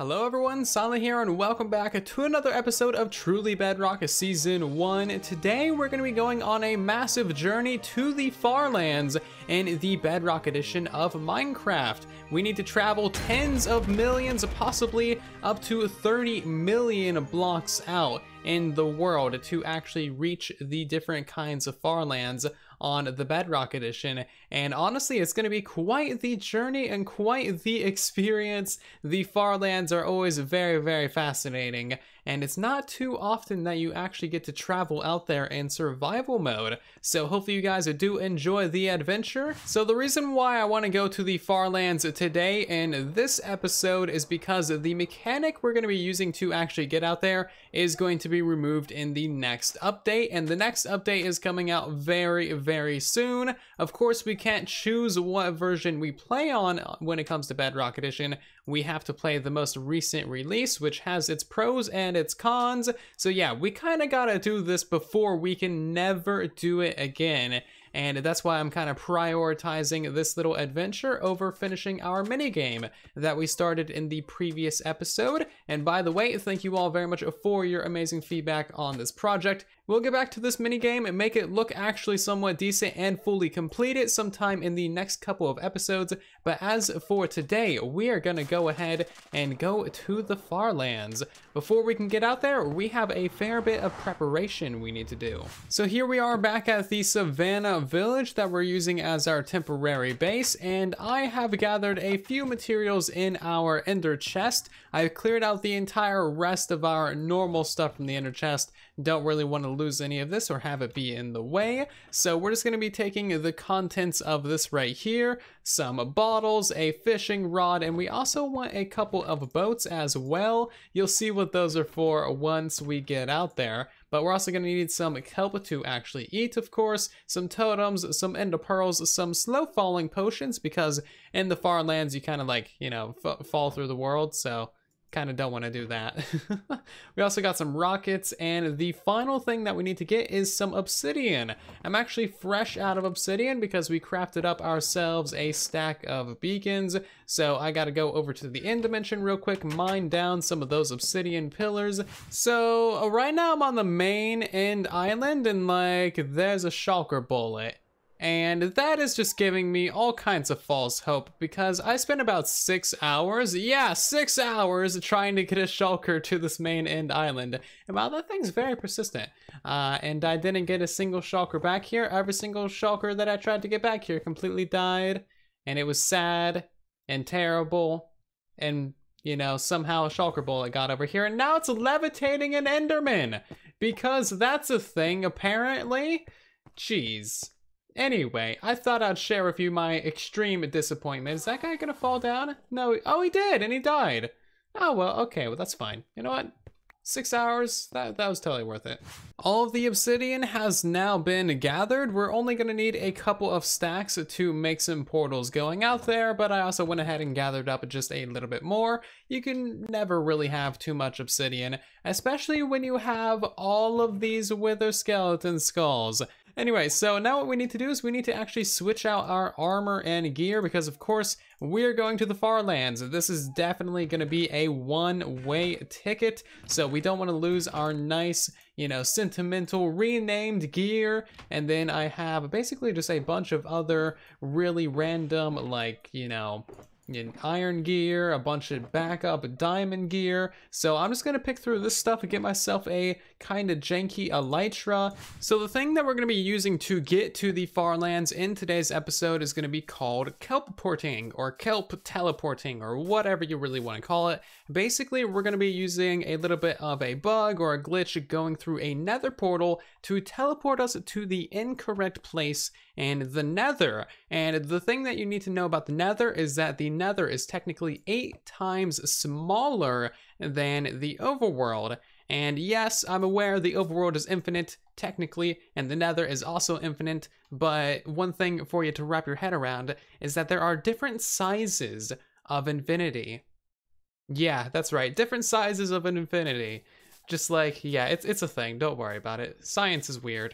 Hello everyone, Silent here and welcome back to another episode of Truly Bedrock Season 1. Today we're going to be going on a massive journey to the Far Lands in the Bedrock Edition of Minecraft. We need to travel tens of millions, possibly up to 30 million blocks out in the world to actually reach the different kinds of Far Lands on the Bedrock Edition, and honestly it's going to be quite the journey and quite the experience. The Far Lands are always very, very fascinating, and it's not too often that you actually get to travel out there in survival mode, so hopefully you guys do enjoy the adventure. So the reason why I want to go to the Far Lands today in this episode is because the mechanic we're going to be using to actually get out there is going to be removed in the next update, and the next update is coming out very, very soon. Of course, we can't choose what version we play on when it comes to Bedrock Edition. We have to play the most recent release, which has its pros and its cons. So yeah, we kind of gotta do this before we can never do it again. And that's why I'm kind of prioritizing this little adventure over finishing our minigame that we started in the previous episode. And by the way, thank you all very much for your amazing feedback on this project. We'll get back to this minigame and make it look actually somewhat decent and fully complete it sometime in the next couple of episodes. But as for today, we are going to go ahead and go to the Far Lands. Before we can get out there, we have a fair bit of preparation we need to do. So here we are back at the Savannah Village that we're using as our temporary base, and I have gathered a few materials in our Ender Chest. I've cleared out the entire rest of our normal stuff from the Ender Chest. Don't really want to lose any of this or have it be in the way, so we're just going to be taking the contents of this right here, some bottles, a fishing rod, and we also want a couple of boats as well. You'll see what those are for once we get out there. But we're also going to need some kelp to actually eat, of course, some totems, some ender pearls, some slow falling potions, because in the Far Lands you kind of like, you know, fall through the world, so kind of don't want to do that. We also got some rockets, and the final thing that we need to get is some obsidian. I'm actually fresh out of obsidian because we crafted up ourselves a stack of beacons, so I gotta go over to the end dimension real quick, mine down some of those obsidian pillars. So right now I'm on the main end island, and like there's a shulker bullet. And that is just giving me all kinds of false hope, because I spent about 6 hours, yeah, 6 hours trying to get a shulker to this main end island. And wow, that thing's very persistent. And I didn't get a single shulker back here. Every single shulker that I tried to get back here completely died. And it was sad and terrible. And, you know, somehow a shulker bullet got over here. And now it's levitating an enderman, because that's a thing, apparently. Jeez. Anyway, I thought I'd share with you my extreme disappointment. Is that guy gonna fall down? No. Oh, he did, and he died. Oh, well, okay, well, that's fine. You know what? 6 hours, that was totally worth it. All of the obsidian has now been gathered. We're only gonna need a couple of stacks to make some portals going out there, but I also went ahead and gathered up just a little bit more. You can never really have too much obsidian, especially when you have all of these wither skeleton skulls. Anyway, so now what we need to do is we need to actually switch out our armor and gear, because of course we're going to the Far Lands. This is definitely going to be a one-way ticket, so we don't want to lose our nice, you know, sentimental renamed gear. And then I have basically just a bunch of other really random, like, you know, iron gear, a bunch of backup diamond gear. So I'm just going to pick through this stuff and get myself a kind of janky elytra. So the thing that we're going to be using to get to the Far Lands in today's episode is going to be called kelp porting, or kelp teleporting, or whatever you really want to call it. Basically, we're going to be using a little bit of a bug or a glitch going through a nether portal to teleport us to the incorrect place in the Nether. And the thing that you need to know about the Nether is that the Nether is technically 8 times smaller than the overworld. And yes, I'm aware the overworld is infinite technically, and the Nether is also infinite, but one thing for you to wrap your head around is that there are different sizes of infinity. Yeah, that's right, different sizes of infinity. Just like, yeah, it's a thing. Don't worry about it. Science is weird.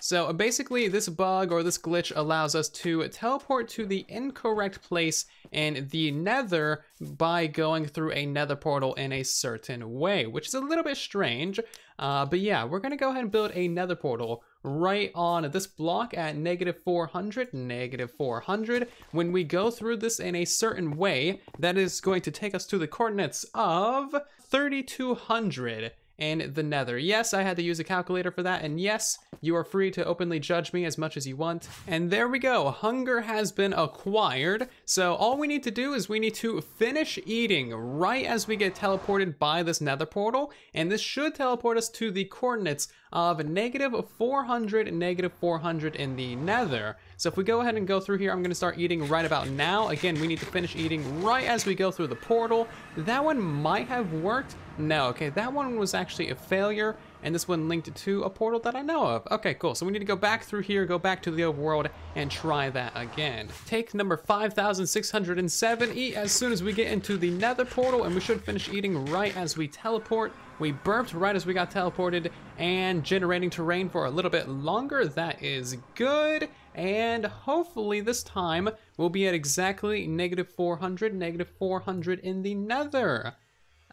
So basically this bug or this glitch allows us to teleport to the incorrect place in the Nether by going through a Nether portal in a certain way, which is a little bit strange. But yeah, we're going to go ahead and build a Nether portal right on this block at -400, -400. When we go through this in a certain way, that is going to take us to the coordinates of 3200. In the Nether. Yes, I had to use a calculator for that, and yes, you are free to openly judge me as much as you want. And there we go, hunger has been acquired. So all we need to do is we need to finish eating right as we get teleported by this Nether portal, and this should teleport us to the coordinates of -400, -400 in the Nether. So if we go ahead and go through here, I'm gonna start eating right about now. Again, we need to finish eating right as we go through the portal. That one might have worked. No, okay, that one was actually a failure, and this one linked to a portal that I know of. Okay, cool, so we need to go back through here, go back to the overworld, and try that again. Take number 5607, eat as soon as we get into the Nether portal, and we should finish eating right as we teleport. We burped right as we got teleported, and generating terrain for a little bit longer, that is good. And hopefully this time, we'll be at exactly -400, -400 in the Nether.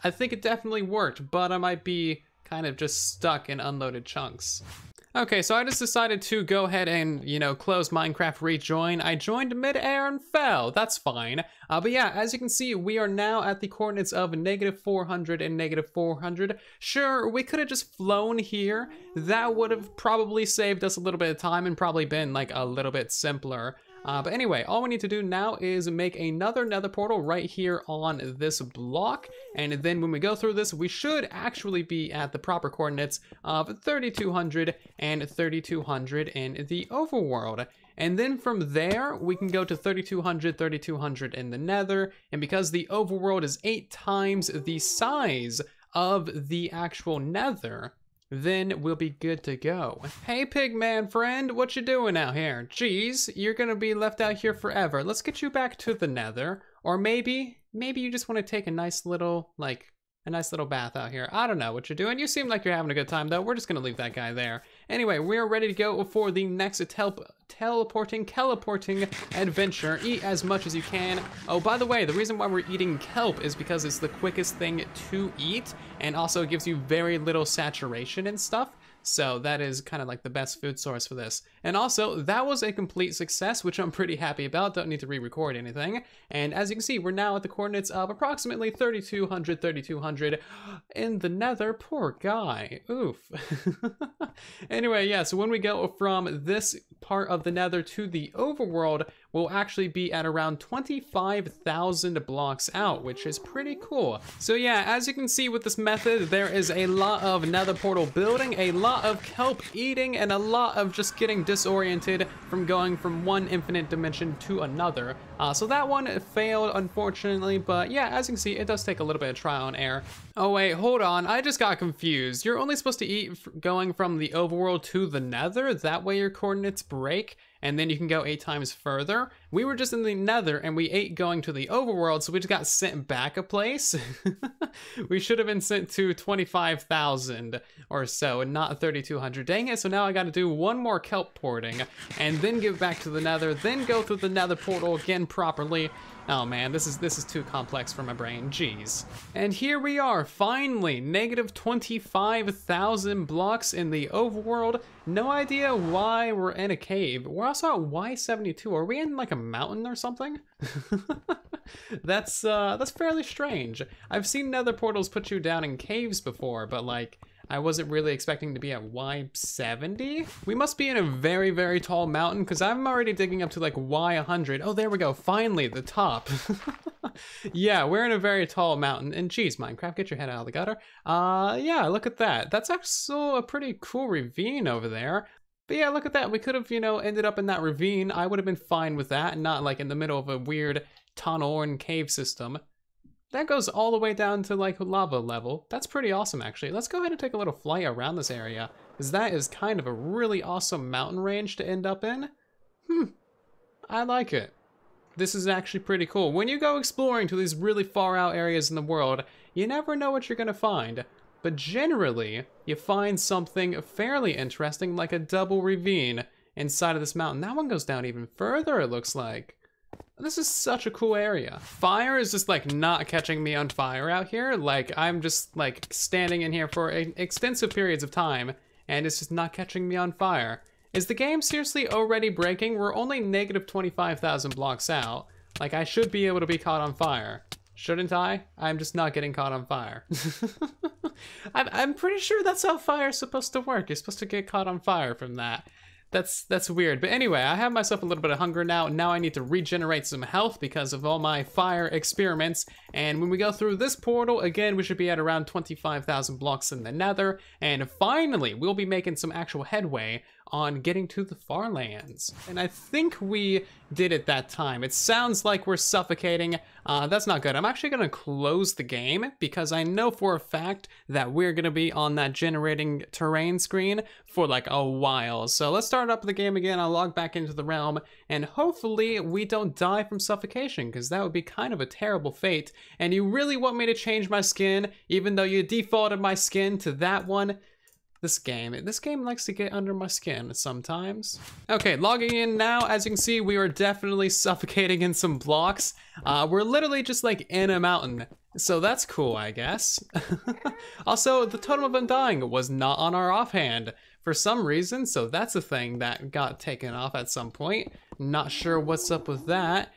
I think it definitely worked, but I might be kind of just stuck in unloaded chunks. Okay, so I just decided to go ahead and, you know, close Minecraft Rejoin. I joined mid-air and fell, that's fine. But yeah, as you can see, we are now at the coordinates of -400 and -400. Sure, we could have just flown here. That would have probably saved us a little bit of time and probably been like a little bit simpler. But anyway, all we need to do now is make another Nether portal right here on this block. And then when we go through this, we should actually be at the proper coordinates of 3200 and 3200 in the overworld. And then from there, we can go to 3200, 3200 in the Nether. And because the overworld is 8 times the size of the actual Nether, then we'll be good to go. Hey, pigman friend, what you doing out here? Jeez, you're gonna be left out here forever. Let's get you back to the Nether. Or maybe you just wanna take a nice little, like, a nice little bath out here. I don't know what you're doing. You seem like you're having a good time though. We're just gonna leave that guy there. Anyway, we're ready to go for the next kelp porting adventure. Eat as much as you can. Oh, by the way, the reason why we're eating kelp is because it's the quickest thing to eat, and also gives you very little saturation and stuff. So that is kind of like the best food source for this. And also, that was a complete success, which I'm pretty happy about. Don't need to re-record anything. And as you can see, we're now at the coordinates of approximately 3200, 3200 in the Nether. Poor guy. Oof. Anyway, yeah, so when we go from this part of the Nether to the overworld, we'll actually be at around 25,000 blocks out, which is pretty cool. So yeah, as you can see with this method, there is a lot of Nether portal building, a lot of kelp eating, and a lot of just getting disoriented from going from one infinite dimension to another. So that one failed, unfortunately, but yeah, as you can see, it does take a little bit of trial and error. Oh wait, hold on, I just got confused. You're only supposed to eat going from the overworld to the Nether, that way your coordinates break, and then you can go 8 times further. We were just in the Nether and we ate going to the overworld, so we just got sent back a place. We should have been sent to 25,000 or so, and not 3200. Dang it, so now I gotta do one more kelp porting and then get back to the Nether, then go through the Nether portal again properly. Oh man, this is too complex for my brain, jeez. And here we are, finally, -25,000 blocks in the overworld. No idea why we're in a cave. We're also at Y72, are we in like a mountain or something? That's fairly strange. I've seen Nether portals put you down in caves before, but like, I wasn't really expecting to be at Y70. We must be in a very, very tall mountain, because I'm already digging up to like Y100. Oh, there we go, finally, the top. Yeah, we're in a very tall mountain, and geez, Minecraft, get your head out of the gutter. Yeah, look at that. That's actually a pretty cool ravine over there. But yeah, look at that. We could have, you know, ended up in that ravine. I would have been fine with that, and not like in the middle of a weird tunnel and cave system. That goes all the way down to like lava level. That's pretty awesome, actually. Let's go ahead and take a little flight around this area, because that is kind of a really awesome mountain range to end up in. I like it. This is actually pretty cool. When you go exploring to these really far out areas in the world, you never know what you're gonna find. but generally you find something fairly interesting like a double ravine inside of this mountain. That one goes down even further, it looks like. This is such a cool area. Fire is just like not catching me on fire out here. Like I'm just like standing in here for extensive periods of time and it's just not catching me on fire. Is the game seriously already breaking? We're only negative 25,000 blocks out. Like I should be able to be caught on fire. Shouldn't I? I'm just not getting caught on fire. I'm pretty sure that's how fire is supposed to work. You're supposed to get caught on fire from that. That's weird. But anyway, I have myself a little bit of hunger now. Now I need to regenerate some health because of all my fire experiments. And when we go through this portal, again, we should be at around 25,000 blocks in the Nether. And finally, we'll be making some actual headway on getting to the Far Lands. And I think we did it that time. It sounds like we're suffocating. That's not good. I'm actually gonna close the game because I know for a fact that we're gonna be on that generating terrain screen for like a while. So let's start up the game again. I'll log back into the realm and hopefully we don't die from suffocation because that would be kind of a terrible fate. And you really want me to change my skin even though you defaulted my skin to that one? This game likes to get under my skin sometimes. Okay, logging in now. As you can see, we are definitely suffocating in some blocks. We're literally just like in a mountain. So that's cool, I guess. Also, the Totem of Undying was not on our offhand for some reason. So that's a thing that got taken off at some point. Not sure what's up with that.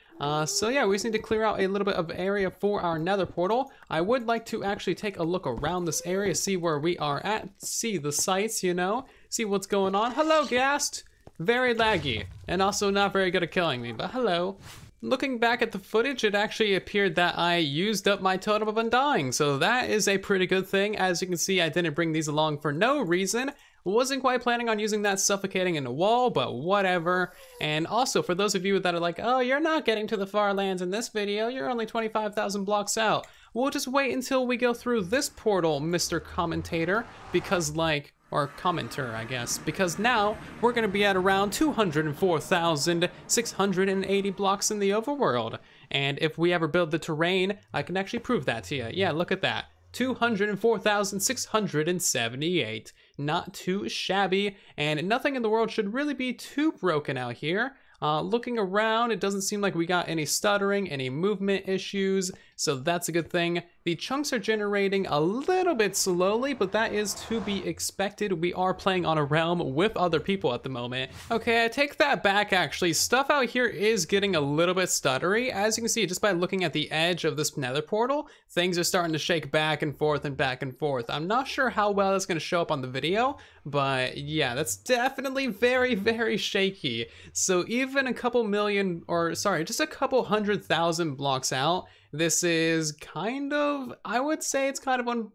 So yeah, we just need to clear out a little bit of area for our Nether portal. I would like to actually take a look around this area, see where we are at, see the sights, you know, see what's going on. Hello, Ghast! Very laggy, and also not very good at killing me, but hello. Looking back at the footage, it actually appeared that I used up my Totem of Undying, so that is a pretty good thing. As you can see, I didn't bring these along for no reason. Wasn't quite planning on using that suffocating in a wall, but whatever. And also, for those of you that are like, oh, you're not getting to the Far Lands in this video, you're only 25,000 blocks out. We'll just wait until we go through this portal, Mr. Commentator, because like, or commenter, I guess, because now we're gonna be at around 204,680 blocks in the overworld. And if we ever build the terrain, I can actually prove that to you. Yeah, look at that. 204,678. Not too shabby, and nothing in the world should really be too broken out here. Looking around, it doesn't seem like we got any stuttering, any movement issues, so that's a good thing. The chunks are generating a little bit slowly, but that is to be expected. We are playing on a realm with other people at the moment. Okay, I take that back actually. Stuff out here is getting a little bit stuttery. As you can see, just by looking at the edge of this Nether portal, things are starting to shake back and forth and back and forth. I'm not sure how well that's gonna show up on the video, but yeah, that's definitely very, very shaky. So even a couple million, or sorry, just a couple 100,000 blocks out, this is kind of, I would say it's kind of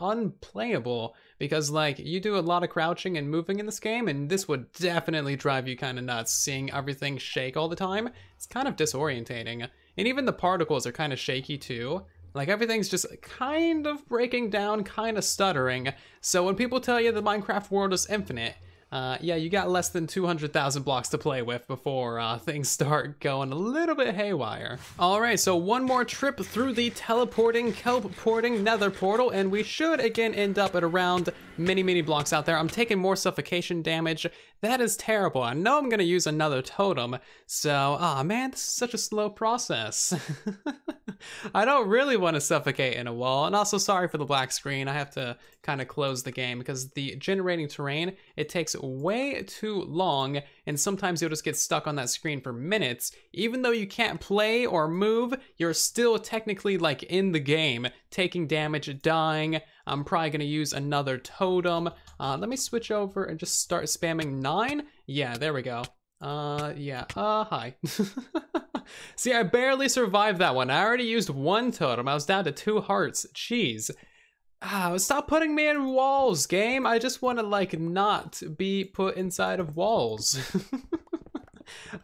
unplayable because like you do a lot of crouching and moving in this game, and this would definitely drive you kind of nuts seeing everything shake all the time. It's kind of disorientating, and even the particles are kind of shaky too. Like everything's just kind of breaking down, kind of stuttering. So when people tell you the Minecraft world is infinite, yeah, you got less than 200,000 blocks to play with before things start going a little bit haywire. All right, so one more trip through the teleporting, kelp porting Nether portal, and we should again end up at around many blocks out there. I'm taking more suffocation damage. That is terrible. I know I'm gonna use another totem. So, ah, man, this is such a slow process. I don't really want to suffocate in a wall, and also sorry for the black screen. I have to kind of close the game because the generating terrain, it takes way too long, and sometimes you'll just get stuck on that screen for minutes. Even though you can't play or move, you're still technically like in the game, taking damage, dying. I'm probably gonna use another totem. Let me switch over and just start spamming 9. Yeah, there we go. Hi. See, I barely survived that one. I already used one totem. I was down to 2 hearts. Jeez. Ah, stop putting me in walls, game. I just want to, like, not be put inside of walls.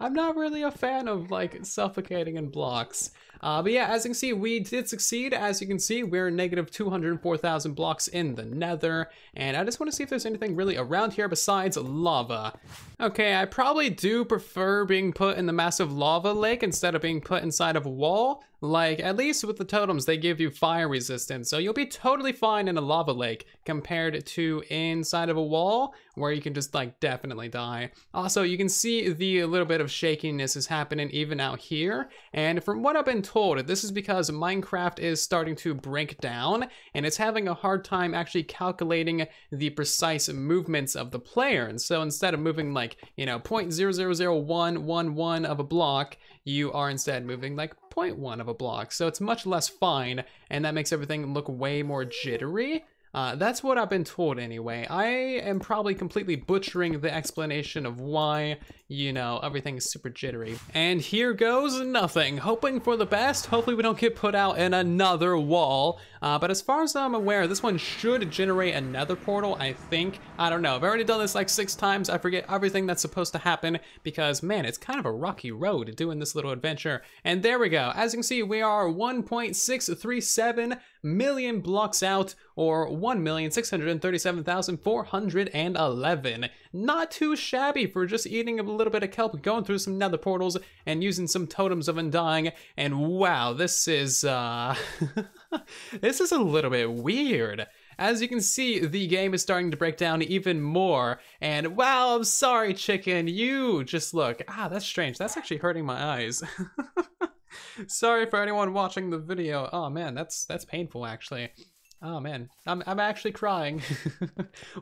I'm not really a fan of, like, suffocating in blocks. But yeah, as you can see, we did succeed. As you can see, we're negative 204,000 blocks in the Nether. And I just want to see if there's anything really around here besides lava. Okay, I probably do prefer being put in the massive lava lake instead of being put inside of a wall. Like, at least with the totems, they give you fire resistance, so you'll be totally fine in a lava lake compared to inside of a wall where you can just, like, definitely die. Also, you can see the little bit of shakiness is happening even out here, and from what I've been told, this is because Minecraft is starting to break down, and it's having a hard time actually calculating the precise movements of the player, and so instead of moving, like, you know, 0.0000111 of a block, you are instead moving, like, 0.1 of a block, so it's much less fine, and that makes everything look way more jittery. That's what I've been told anyway. I am probably completely butchering the explanation of why, you know, everything is super jittery. And here goes nothing. Hoping for the best. Hopefully we don't get put out in another wall. But as far as I'm aware, this one should generate another portal, I think. I don't know. I've already done this like 6 times. I forget everything that's supposed to happen because, man, it's kind of a rocky road doing this little adventure. And there we go. As you can see, we are 1.637 million blocks out, or 1,637,411. Not too shabby for just eating a little bit of kelp, going through some nether portals, and using some totems of undying. And wow, this is, this is a little bit weird. As you can see, the game is starting to break down even more. And wow, I'm sorry, chicken, you just look. Ah, that's strange. That's actually hurting my eyes. Sorry for anyone watching the video. Oh man, that's painful actually. Oh man, I'm actually crying.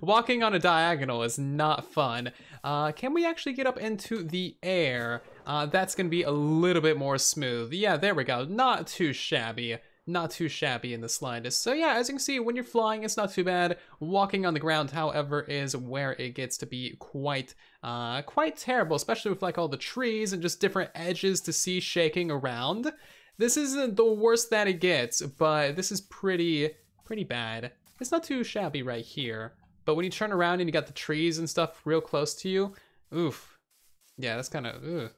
Walking on a diagonal is not fun. Can we actually get up into the air? That's gonna be a little bit more smooth. Yeah, there we go. Not too shabby. Not too shabby in the slightest. So yeah, as you can see, when you're flying, it's not too bad. Walking on the ground, however, is where it gets to be quite terrible, especially with like all the trees and just different edges to see shaking around. This isn't the worst that it gets, but this is pretty bad. It's not too shabby right here, but when you turn around and you got the trees and stuff real close to you, oof. Yeah, that's kind of,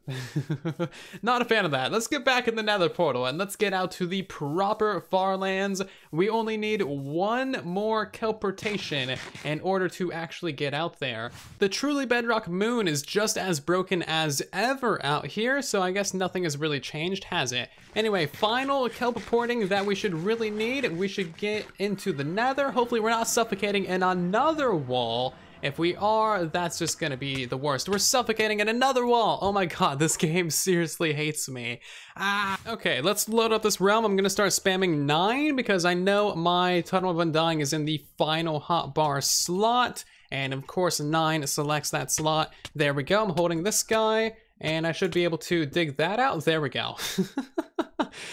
not a fan of that. Let's get back in the nether portal and let's get out to the proper Far Lands. We only need 1 more kelportation in order to actually get out there. The Truly Bedrock moon is just as broken as ever out here, so I guess nothing has really changed, has it? Anyway, final kelp porting that we should really need. We should get into the nether. Hopefully we're not suffocating in another wall. If we are, that's just gonna be the worst. We're suffocating in another wall. Oh my god, this game seriously hates me. Ah. Okay, let's load up this realm. I'm gonna start spamming 9 because I know my Totem of Undying is in the final hotbar slot. And of course, 9 selects that slot. There we go, I'm holding this guy. And I should be able to dig that out. There we go.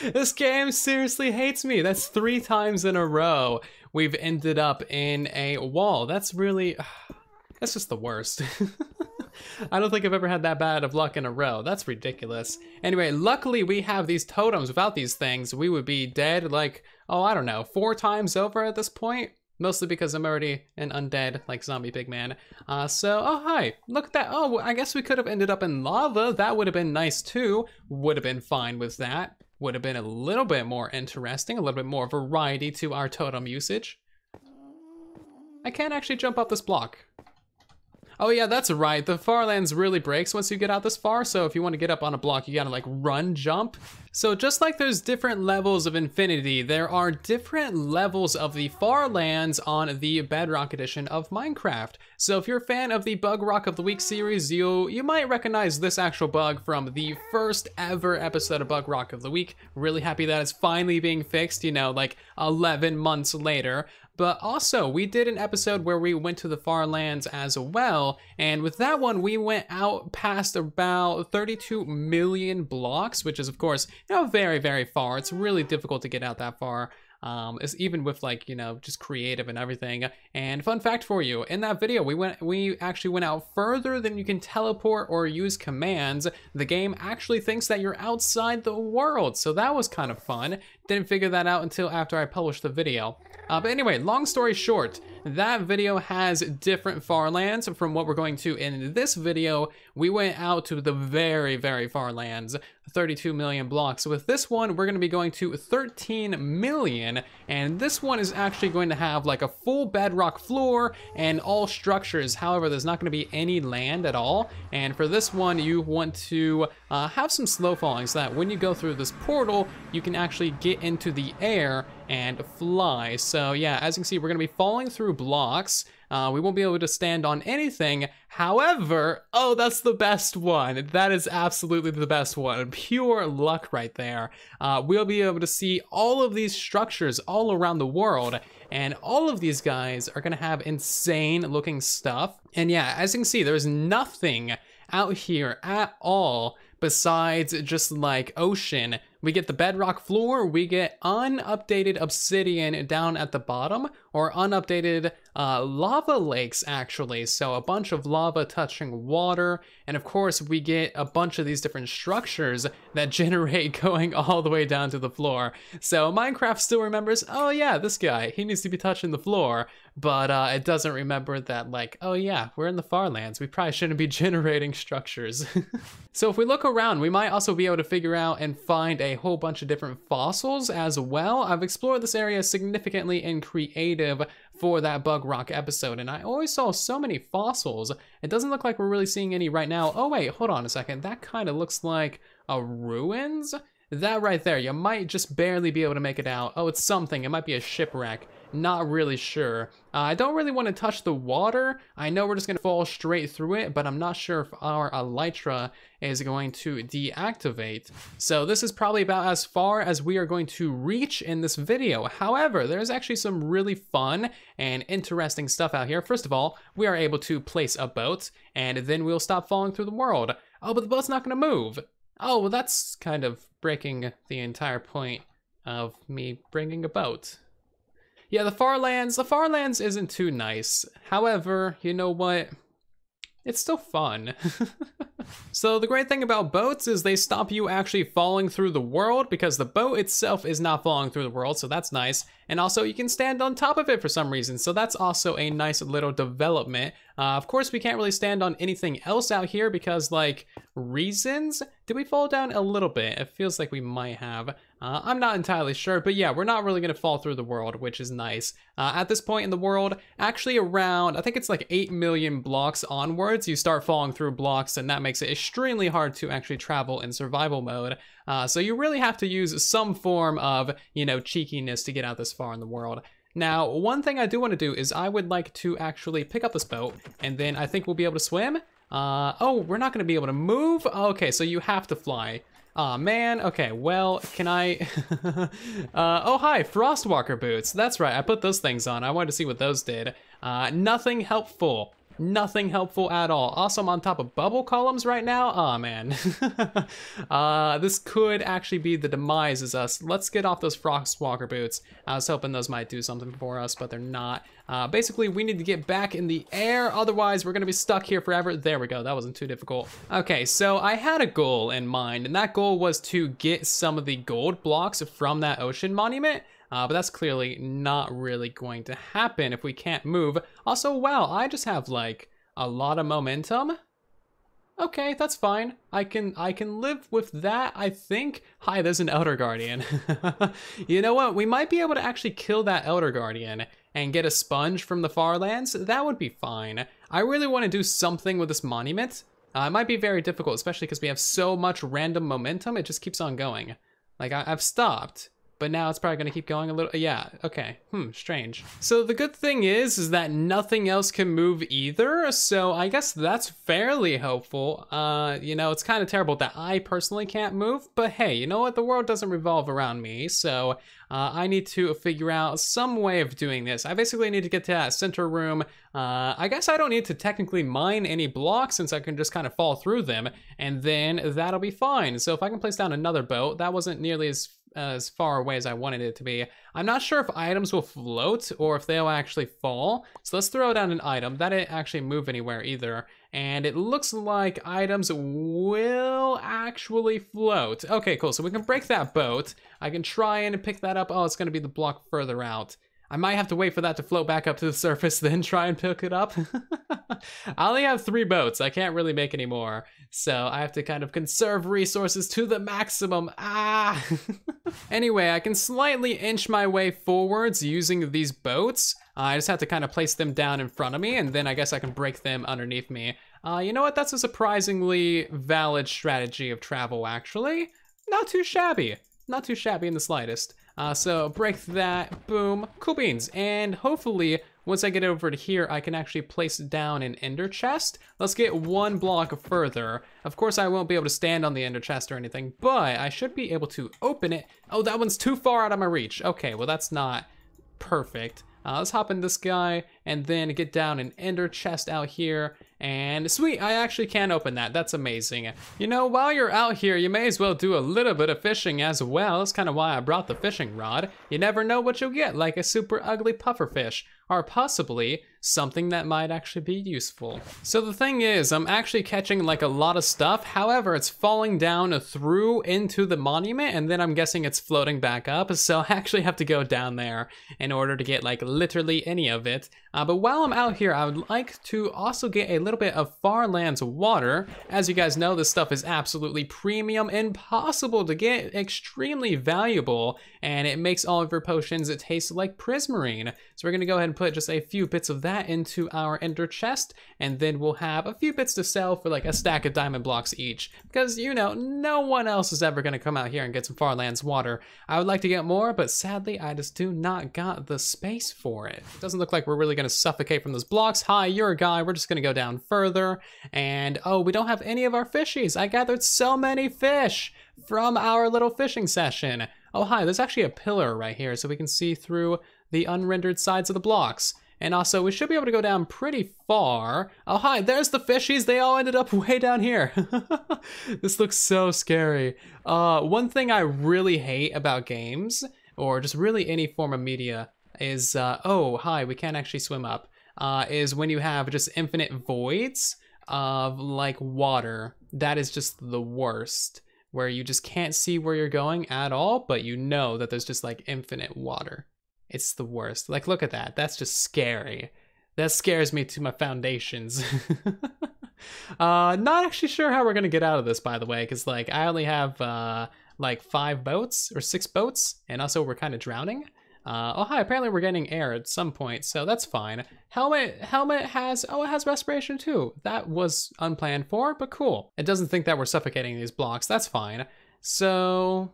This game seriously hates me. That's 3 times in a row we've ended up in a wall. That's really... that's just the worst. I don't think I've ever had that bad of luck in a row. That's ridiculous. Anyway, luckily we have these totems. Without these things, we would be dead like, oh, I don't know, 4 times over at this point. Mostly because I'm already an undead, like zombie big man. So, oh hi, look at that. Oh, I guess we could have ended up in lava. That would have been nice too. Would have been fine with that. Would have been a little bit more interesting, a little bit more variety to our totem usage. I can't actually jump off this block. Oh yeah, that's right. The Far Lands really breaks once you get out this far, so if you want to get up on a block, you gotta like run, jump. So just like there's different levels of infinity, there are different levels of the Far Lands on the Bedrock Edition of Minecraft. So if you're a fan of the Bug Rock of the Week series, you might recognize this actual bug from the first ever episode of Bug Rock of the Week. Really happy that it's finally being fixed, you know, like 11 months later. But also, we did an episode where we went to the Far Lands as well, and with that one, we went out past about 32 million blocks, which is, of course, you know, very, very far. It's really difficult to get out that far. It's even with like, you know, just creative and everything. And fun fact for you, in that video we actually went out further than you can teleport or use commands. The game actually thinks that you're outside the world, so that was kind of fun. Didn't figure that out until after I published the video. But anyway, long story short, that video has different Far Lands from what we're going to in this video. We went out to the very, very Far Lands, 32 million blocks. With this one, we're going to be going to 13 million, and this one is actually going to have like a full bedrock floor and all structures. However, there's not going to be any land at all, and for this one, you want to have some slow falling so that when you go through this portal, you can actually get into the air and fly. So yeah, as you can see, we're going to be falling through blocks. We won't be able to stand on anything. However, oh, that's the best one. That is absolutely the best one. Pure luck right there. We'll be able to see all of these structures all around the world, and all of these guys are going to have insane looking stuff. And yeah, as you can see, there's nothing out here at all besides just like ocean. We get the bedrock floor, we get unupdated obsidian down at the bottom, or unupdated lava lakes actually, so a bunch of lava touching water, and of course we get a bunch of these different structures that generate going all the way down to the floor. So Minecraft still remembers, oh yeah, this guy, he needs to be touching the floor, but it doesn't remember that like, oh yeah, we're in the Far Lands, we probably shouldn't be generating structures. So if we look around, we might also be able to figure out and find a whole bunch of different fossils as well. I've explored this area significantly in creative for that bug rock episode, and I always saw so many fossils. It doesn't look like we're really seeing any right now. Oh wait, hold on a second, that kind of looks like a ruins. That right there, you might just barely be able to make it out. Oh, it's something, it might be a shipwreck. Not really sure. I don't really want to touch the water. I know we're just going to fall straight through it, but I'm not sure if our elytra is going to deactivate. So this is probably about as far as we are going to reach in this video. However, there's actually some really fun and interesting stuff out here. First of all, we are able to place a boat, and then we'll stop falling through the world. Oh, but the boat's not going to move. Oh, well, that's kind of breaking the entire point of me bringing a boat. Yeah, the Far Lands isn't too nice. However, you know what? It's still fun. So the great thing about boats is they stop you actually falling through the world, because the boat itself is not falling through the world, so that's nice. And also you can stand on top of it for some reason, so that's also a nice little development. Of course, we can't really stand on anything else out here because like reasons. Did we fall down a little bit? It feels like we might have. I'm not entirely sure, but yeah, we're not really going to fall through the world, which is nice. At this point in the world, actually around, I think it's like 8 million blocks onwards, you start falling through blocks, and that makes it extremely hard to actually travel in survival mode. So you really have to use some form of, you know, cheekiness to get out this far in the world. Now, one thing I do want to do is I would like to actually pick up this boat, and then I think we'll be able to swim. Oh, we're not going to be able to move? Okay, so you have to fly. Aw, oh, man. Okay, well, can I... oh, hi, Frost Walker boots. That's right, I put those things on. I wanted to see what those did. Nothing helpful. Nothing helpful at all. Also, I'm on top of bubble columns right now. Aw, oh, man. This could actually be the demise is us. Let's get off those Frost Walker boots. I was hoping those might do something for us, but they're not. Basically, we need to get back in the air, otherwise we're gonna be stuck here forever. There we go, that wasn't too difficult. Okay, so I had a goal in mind, and that goal was to get some of the gold blocks from that ocean monument, but that's clearly not really going to happen if we can't move. Also, wow, I just have like a lot of momentum. Okay, that's fine. I can live with that, I think. Hi, there's an elder guardian. You know what, we might be able to actually kill that elder guardian and get a sponge from the Far Lands. That would be fine. I really want to do something with this monument. It might be very difficult, especially because we have so much random momentum. It just keeps on going. Like, I've stopped, but now it's probably gonna keep going a little. Yeah, okay, strange. So the good thing is that nothing else can move either, so I guess that's fairly hopeful. You know, it's kind of terrible that I personally can't move, but hey, you know what, the world doesn't revolve around me, so I need to figure out some way of doing this. I basically need to get to that center room. I guess I don't need to technically mine any blocks since I can just kind of fall through them, and then that'll be fine. So if I can place down another boat, that wasn't nearly as far away as I wanted it to be. I'm not sure if items will float or if they'll actually fall. So let's throw down an item. That didn't actually move anywhere either. And it looks like items will actually float. Okay, cool. So we can break that boat. I can try and pick that up. Oh, it's going to be the block further out. I might have to wait for that to float back up to the surface, then try and pick it up. I only have 3 boats. I can't really make any more. So I have to kind of conserve resources to the maximum. Ah! Anyway, I can slightly inch my way forwards using these boats. I just have to kind of place them down in front of me, and then I guess I can break them underneath me. You know what? That's a surprisingly valid strategy of travel, actually. Not too shabby. Not too shabby in the slightest. So break that, boom, cool beans. And hopefully, once I get over to here, I can actually place down an ender chest. Let's get 1 block further. Of course, I won't be able to stand on the ender chest or anything, but I should be able to open it. Oh, that one's too far out of my reach. Okay, well, that's not perfect. Let's hop in this guy and then get down an ender chest out here. And sweet, I actually can open that. That's amazing. You know, while you're out here, you may as well do a little bit of fishing as well. That's kind of why I brought the fishing rod. You never know what you'll get, like a super ugly pufferfish, or possibly something that might actually be useful. So the thing is, I'm actually catching like a lot of stuff. However, it's falling down through into the monument, and then I'm guessing it's floating back up. So I actually have to go down there in order to get like literally any of it. But while I'm out here, I would like to also get a little bit of Far Lands water. As you guys know, this stuff is absolutely premium, impossible to get, extremely valuable, and it makes all of your potions taste like Prismarine. So we're gonna go ahead and put just a few bits of that into our ender chest, and then we'll have a few bits to sell for like a stack of diamond blocks each, because, you know, no one else is ever going to come out here and get some Far Lands water. I would like to get more, but sadly I just do not got the space for it. It doesn't look like we're really going to suffocate from those blocks. Hi, you're a guy. We're just going to go down further, and oh, we don't have any of our fishies. I gathered so many fish from our little fishing session. Oh, hi, there's actually a pillar right here, so we can see through the unrendered sides of the blocks. And also, we should be able to go down pretty far. Oh, hi, there's the fishies. They all ended up way down here. This looks so scary. One thing I really hate about games, or just really any form of media, is, oh, hi, we can't actually swim up, is when you have just infinite voids of, like, water. That is just the worst, where you just can't see where you're going at all, but you know that there's just, like, infinite water. It's the worst. Like, look at that. That's just scary. That scares me to my foundations. Not actually sure how we're going to get out of this, by the way, because, like, I only have, like, 5 boats or 6 boats, and also we're kind of drowning. Oh, hi, apparently we're getting air at some point, so that's fine. Helmet has, oh, it has respiration too. That was unplanned for, but cool. It doesn't think that we're suffocating these blocks. That's fine. So,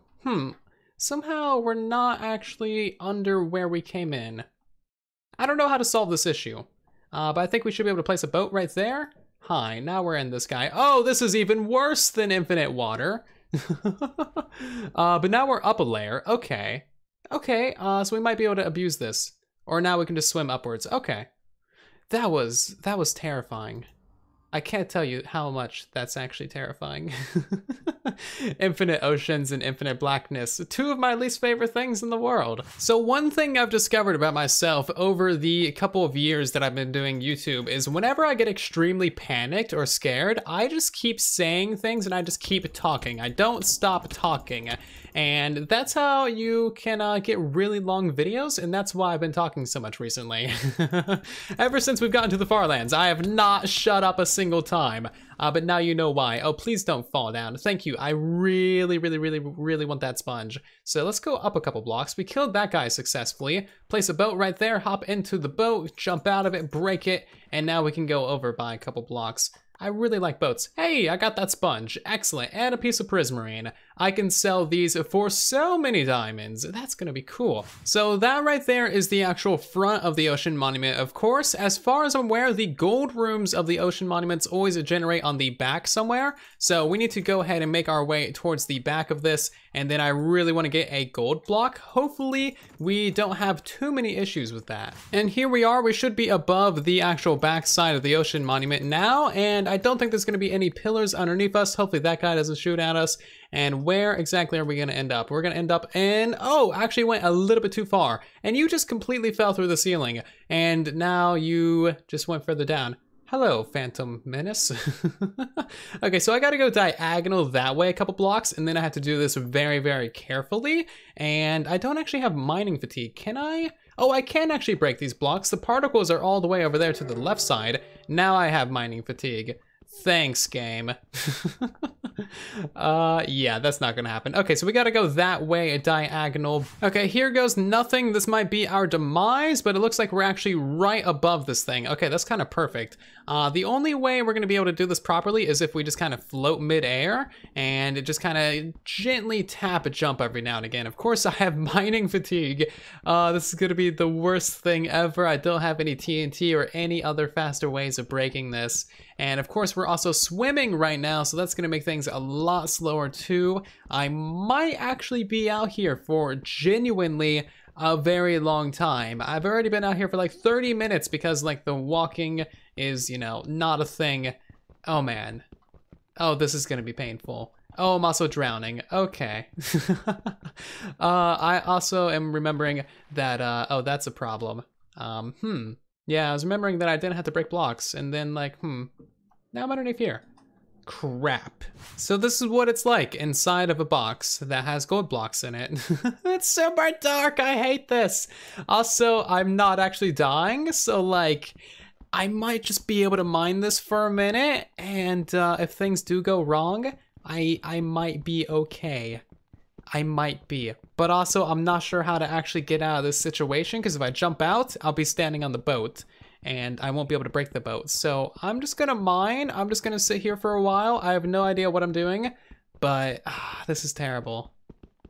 somehow we're not actually under where we came in. I don't know how to solve this issue, but I think we should be able to place a boat right there. Hi, now we're in this guy. Oh, this is even worse than infinite water. But now we're up a layer. Okay. Okay, so we might be able to abuse this. Or now we can just swim upwards. Okay. That was terrifying. I can't tell you how much that's actually terrifying. Infinite oceans and infinite blackness, 2 of my least favorite things in the world. So one thing I've discovered about myself over the couple of years that I've been doing YouTube is whenever I get extremely panicked or scared, I just keep saying things and I just keep talking. I don't stop talking. And that's how you can get really long videos, and that's why I've been talking so much recently. Ever since we've gotten to the Far Lands, I have not shut up a single time, but now you know why. Oh, please don't fall down. Thank you. I really, really, really, really want that sponge. So let's go up a couple blocks. We killed that guy successfully. Place a boat right there, hop into the boat, jump out of it, break it, and now we can go over by a couple blocks. I really like boats. Hey, I got that sponge. Excellent. And a piece of prismarine. I can sell these for so many diamonds. That's going to be cool. So that right there is the actual front of the ocean monument. Of course, as far as I'm aware, the gold rooms of the ocean monuments always generate on the back somewhere. So we need to go ahead and make our way towards the back of this. And then I really want to get a gold block. Hopefully we don't have too many issues with that. And here we are. We should be above the actual back side of the ocean monument now. And I don't think there's going to be any pillars underneath us. Hopefully that guy doesn't shoot at us. And where exactly are we going to end up? We're going to end up in, oh, actually went a little bit too far. And you just completely fell through the ceiling. And now you just went further down. Hello, Phantom Menace. Okay, so I gotta go diagonal that way a couple blocks, and then I have to do this very, very carefully. And I don't actually have mining fatigue. Can I? Oh, I can actually break these blocks. The particles are all the way over there to the left side. Now I have mining fatigue. Thanks, game. Yeah, that's not gonna happen. Okay, so we gotta go that way, a diagonal. Okay, here goes nothing. This might be our demise, but it looks like we're actually right above this thing. Okay, that's kind of perfect. The only way we're gonna be able to do this properly is if we just kind of float midair and just kind of gently tap a jump every now and again. Of course, I have mining fatigue. This is gonna be the worst thing ever. I don't have any TNT or any other faster ways of breaking this. And of course, we're also swimming right now, so that's gonna make things a lot slower too. I might actually be out here for genuinely a very long time. I've already been out here for like 30 minutes because like the walking is, you know, not a thing. Oh man. Oh, this is gonna be painful. Oh, I'm also drowning. Okay. I also am remembering that, oh, that's a problem. Yeah, I was remembering that I didn't have to break blocks, and then like, now I'm underneath here. Crap. So this is what it's like inside of a box that has gold blocks in it. It's super dark, I hate this. Also, I'm not actually dying, so like, I might just be able to mine this for a minute, and if things do go wrong, I might be okay. I might be, but also I'm not sure how to actually get out of this situation because if I jump out, I'll be standing on the boat and I won't be able to break the boat. So I'm just gonna mine, I'm just gonna sit here for a while. I have no idea what I'm doing, but this is terrible.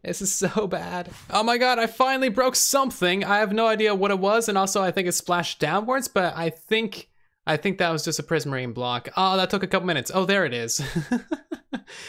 This is so bad. Oh my god, I finally broke something. I have no idea what it was, and also I think it splashed downwards, but I think that was just a Prismarine block. Oh, that took a couple minutes. Oh, there it is.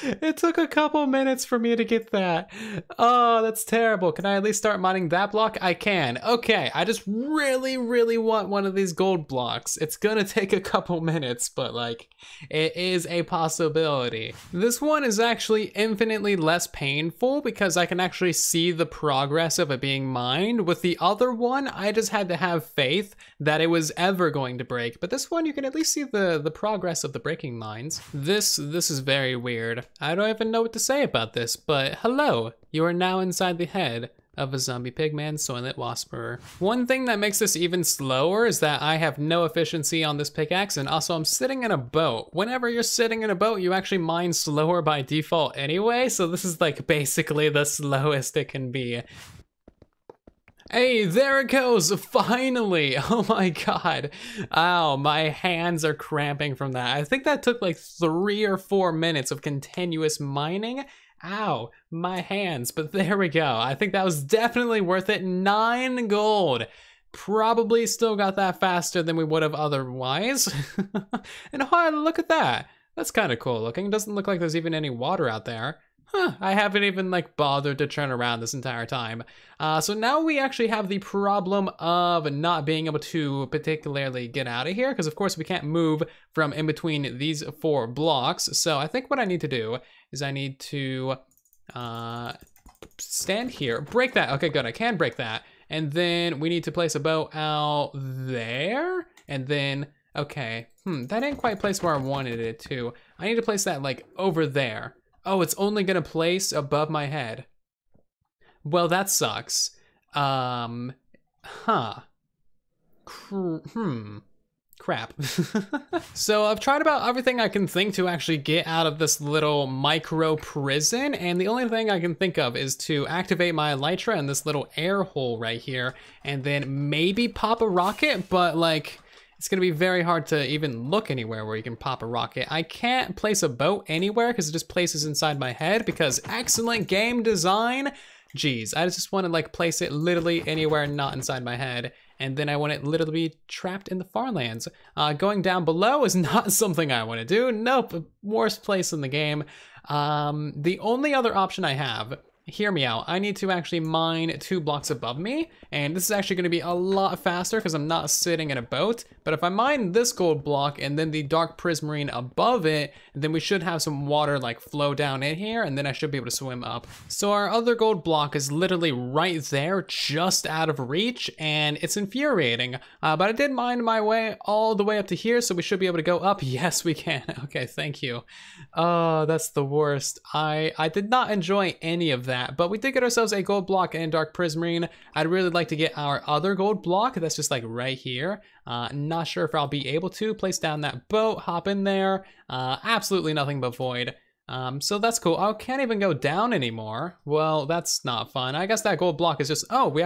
It took a couple minutes for me to get that. Oh, that's terrible. Can I at least start mining that block? I can. Okay, I just really, really want one of these gold blocks. It's gonna take a couple minutes, but like, it is a possibility. This one is actually infinitely less painful because I can actually see the progress of it being mined. With the other one, I just had to have faith that it was ever going to break. But this one, you can at least see the progress of the breaking lines. This is very weird. I don't even know what to say about this, but hello, you are now inside the head of a zombie pigman soylent wasperer. One thing that makes this even slower is that I have no efficiency on this pickaxe, and also I'm sitting in a boat. Whenever you're sitting in a boat, you actually mine slower by default anyway, so this is like basically the slowest it can be. Hey, there it goes, finally. Oh my god. Ow, my hands are cramping from that. I think that took like 3 or 4 minutes of continuous mining. Ow, my hands, but there we go. I think that was definitely worth it. 9 gold. Probably still got that faster than we would have otherwise. And oh, look at that. That's kind of cool looking. Doesn't look like there's even any water out there. Huh, I haven't even like bothered to turn around this entire time. So now we actually have the problem of not being able to particularly get out of here because of course we can't move from in between these 4 blocks. So I think what I need to do is I need to stand here, break that. Okay, good, I can break that. And then we need to place a bow out there. And then, okay, that didn't quite place where I wanted it to. I need to place that like over there. Oh, it's only gonna place above my head. Well, that sucks. Crap. So I've tried about everything I can think to actually get out of this little micro prison, and the only thing I can think of is to activate my elytra in this little air hole right here, and then maybe pop a rocket, but like, it's gonna be very hard to even look anywhere where you can pop a rocket. I can't place a boat anywhere because it just places inside my head because excellent game design. Jeez, I just wanna like place it literally anywhere not inside my head. And then I want it literally be trapped in the Far Lands. Going down below is not something I wanna do. Nope, worst place in the game. The only other option I have, hear me out, I need to actually mine 2 blocks above me, and this is actually gonna be a lot faster because I'm not sitting in a boat, but if I mine this gold block and then the dark prismarine above it, then we should have some water like flow down in here, and then I should be able to swim up. So our other gold block is literally right there, just out of reach, and it's infuriating, but I did mine my way all the way up to here, so we should be able to go up. Yes, we can. Okay, thank you. Oh, that's the worst. I did not enjoy any of that. that, but we did get ourselves a gold block and dark prismarine. I'd really like to get our other gold block that's just like right here. Not sure if I'll be able to place down that boat, hop in there. Absolutely nothing but void. So that's cool. I can't even go down anymore. Well, that's not fun. I guess that gold block is just, oh, we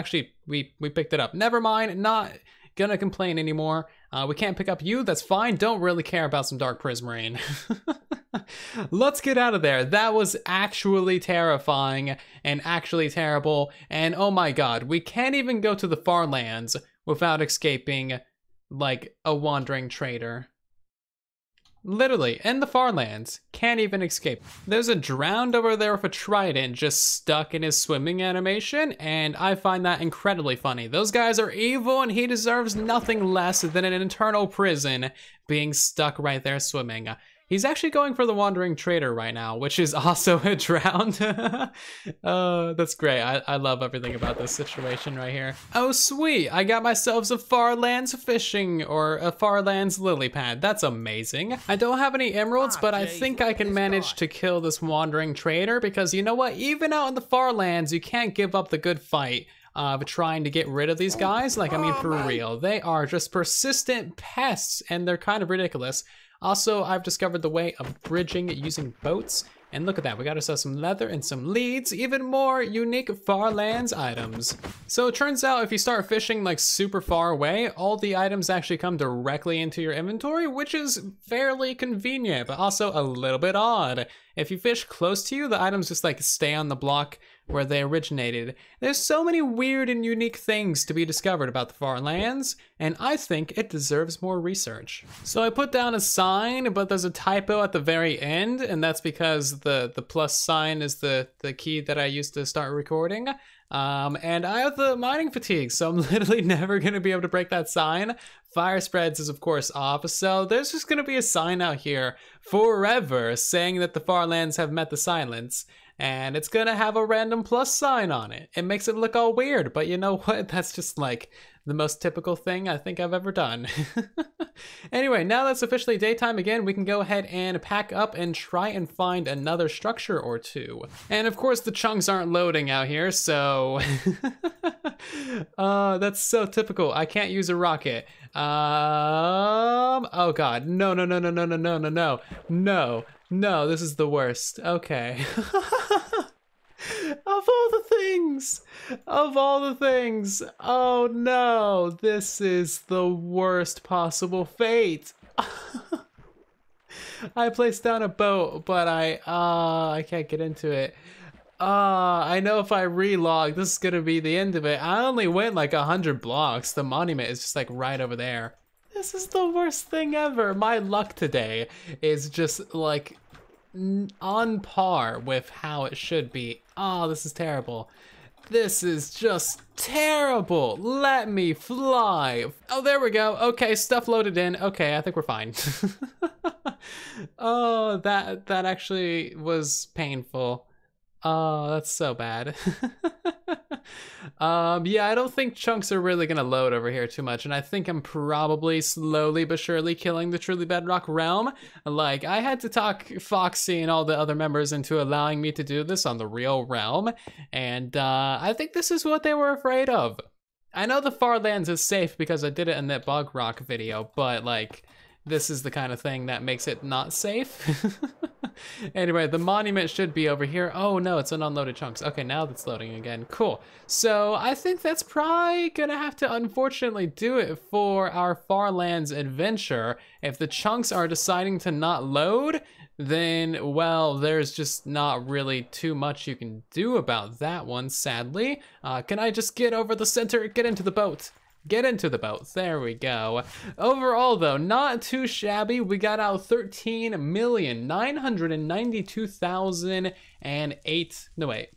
picked it up. Never mind, not gonna complain anymore. We can't pick up you, that's fine. Don't really care about some dark prismarine. Let's get out of there. That was actually terrifying and actually terrible. And oh my God, we can't even go to the Far Lands without escaping like a wandering trader. Literally, in the Far Lands, can't even escape. There's a drowned over there with a trident just stuck in his swimming animation, and I find that incredibly funny. Those guys are evil, and he deserves nothing less than an eternal prison being stuck right there swimming. He's actually going for the wandering trader right now, which is also a drowned. That's great. I love everything about this situation right here. Oh sweet, I got myself a Far Lands fishing or a Far Lands lily pad. That's amazing. I don't have any emeralds, but I think I can manage to kill this wandering trader because you know what? Even out in the Far Lands, you can't give up the good fight of trying to get rid of these guys. Like, I mean, for real, they are just persistent pests and they're kind of ridiculous. Also, I've discovered the way of bridging using boats. And look at that, we got ourselves some leather and some leads, even more unique Far Lands items. So it turns out if you start fishing like super far away, all the items actually come directly into your inventory, which is fairly convenient, but also a little bit odd. If you fish close to you, the items just like stay on the block where they originated. There's so many weird and unique things to be discovered about the Far Lands, and I think it deserves more research. So I put down a sign, but there's a typo at the very end, and that's because the plus sign is the key that I used to start recording. And I have the mining fatigue, so I'm literally never gonna be able to break that sign. Fire spreads is of course off, so there's just gonna be a sign out here forever saying that the Far Lands have met the silence. And it's gonna have a random plus sign on it. It makes it look all weird, but you know what? That's just like the most typical thing I think I've ever done. Anyway, now that's officially daytime again, we can go ahead and pack up and try and find another structure or two. And of course the chunks aren't loading out here, so... that's so typical. I can't use a rocket. Oh God, no, this is the worst. Okay. Of all the things. Oh no, this is the worst possible fate. I placed down a boat, but I can't get into it. I know if I relog, this is gonna be the end of it. I only went like 100 blocks. The monument is just like right over there. This is the worst thing ever. My luck today is just like on par with how it should be. Oh, this is terrible. This is just terrible. Let me fly. Oh, there we go. Okay, stuff loaded in. Okay, I think we're fine. Oh, that actually was painful. Oh, that's so bad. Yeah, I don't think chunks are really gonna load over here too much, and I think I'm probably slowly but surely killing the Truly Bedrock realm. Like, I had to talk Foxy and all the other members into allowing me to do this on the real realm, and I think this is what they were afraid of. I know the Far Lands is safe because I did it in that bug rock video, but like, this is the kind of thing that makes it not safe. Anyway, the monument should be over here. Oh no, it's an unloaded chunks. Okay, now that's loading again. Cool. So I think that's probably gonna have to unfortunately do it for our Far Lands adventure. If the chunks are deciding to not load, then, well, there's just not really too much you can do about that one, sadly. Can I just get over the center, get into the boat? Get into the boat, there we go. Overall though, not too shabby. We got out 13,992,008, no wait.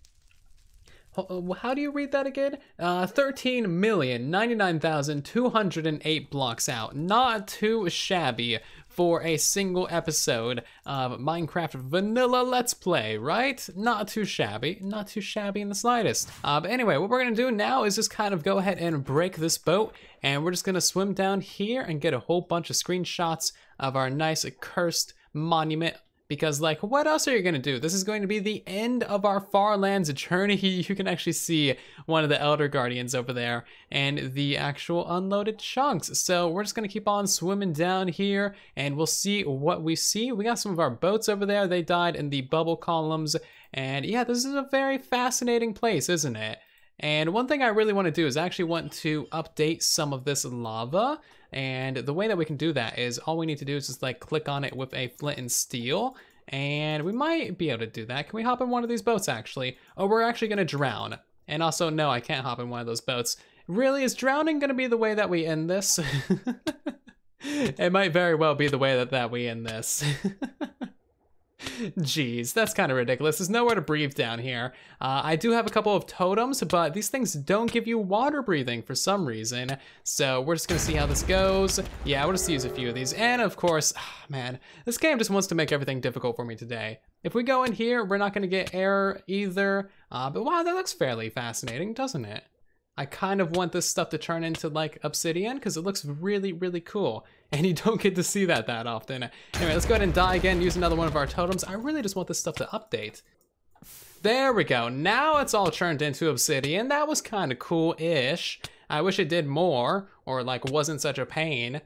How do you read that again? 13,099,208 blocks out. Not too shabby for a single episode of Minecraft Vanilla Let's Play, right? Not too shabby, not too shabby in the slightest. But anyway, what we're gonna do now is just kind of go ahead and break this boat, and we're just gonna swim down here and get a whole bunch of screenshots of our nice cursed monument, because like, what else are you gonna do? This is going to be the end of our Far Lands journey. You can actually see one of the Elder Guardians over there and the actual unloaded chunks. So we're just gonna keep on swimming down here and we'll see what we see. We got some of our boats over there. They died in the bubble columns. And yeah, this is a very fascinating place, isn't it? And one thing I really want to do is I actually want to update some of this lava. And the way that we can do that is all we need to do is just like click on it with a flint and steel. And we might be able to do that. Can we hop in one of these boats actually? Oh, we're actually going to drown. And also, no, I can't hop in one of those boats. Really, is drowning going to be the way that we end this? It might very well be the way that we end this. Jeez, that's kind of ridiculous. There's nowhere to breathe down here. I do have a couple of totems, but these things don't give you water breathing for some reason. So we're just gonna see how this goes. Yeah, we'll just use a few of these. And of course, oh man, this game just wants to make everything difficult for me today. If we go in here, we're not gonna get air either. But wow, that looks fairly fascinating, doesn't it? I kind of want this stuff to turn into like obsidian because it looks really, really cool. And you don't get to see that often. Anyway, let's go ahead and die again, use another one of our totems. I really just want this stuff to update. There we go. Now it's all turned into obsidian. That was kind of cool-ish. I wish it did more or like wasn't such a pain.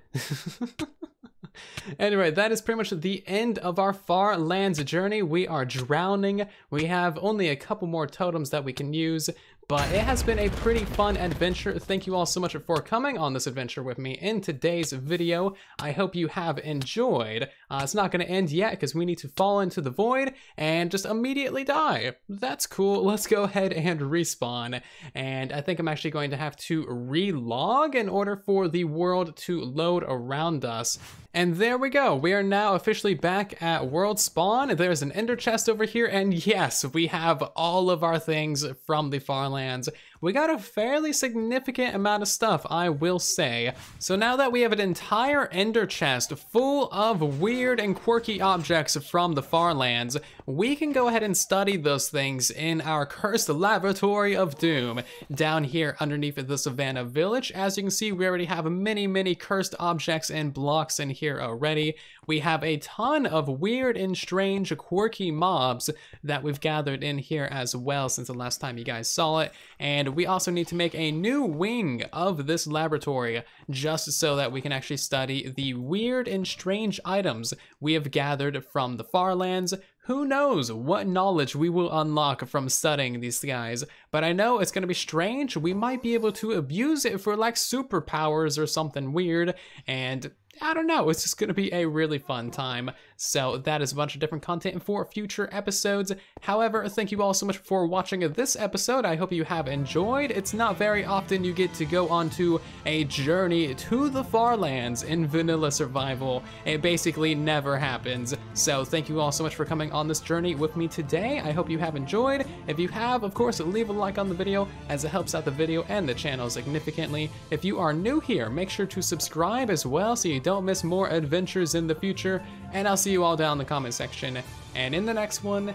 Anyway, that is pretty much the end of our Far Lands journey. We are drowning. We have only a couple more totems that we can use, but it has been a pretty fun adventure. Thank you all so much for coming on this adventure with me in today's video. I hope you have enjoyed. It's not going to end yet because we need to fall into the void and just immediately die. That's cool. Let's go ahead and respawn. And I think I'm actually going to have to relog in order for the world to load around us. And there we go. We are now officially back at world spawn. There's an Ender Chest over here. And yes, we have all of our things from the Far Lands. We got a fairly significant amount of stuff, I will say. So now that we have an entire Ender Chest full of weird and quirky objects from the Far Lands, we can go ahead and study those things in our cursed laboratory of doom down here underneath the Savannah Village. As you can see, we already have many, many cursed objects and blocks in here already. We have a ton of weird and strange quirky mobs that we've gathered in here as well since the last time you guys saw it. And we also need to make a new wing of this laboratory just so that we can actually study the weird and strange items we have gathered from the Far Lands. Who knows what knowledge we will unlock from studying these guys, but I know it's going to be strange. We might be able to abuse it for like superpowers or something weird, and I don't know, it's just going to be a really fun time. So that is a bunch of different content for future episodes. However, thank you all so much for watching this episode. I hope you have enjoyed. It's not very often you get to go on to a journey to the Far Lands in vanilla survival. It basically never happens. So thank you all so much for coming on this journey with me today. I hope you have enjoyed. If you have, of course, leave a like on the video as it helps out the video and the channel significantly. If you are new here, make sure to subscribe as well so you don't miss more adventures in the future, and I'll see you all down in the comment section and in the next one.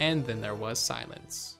And then there was silence.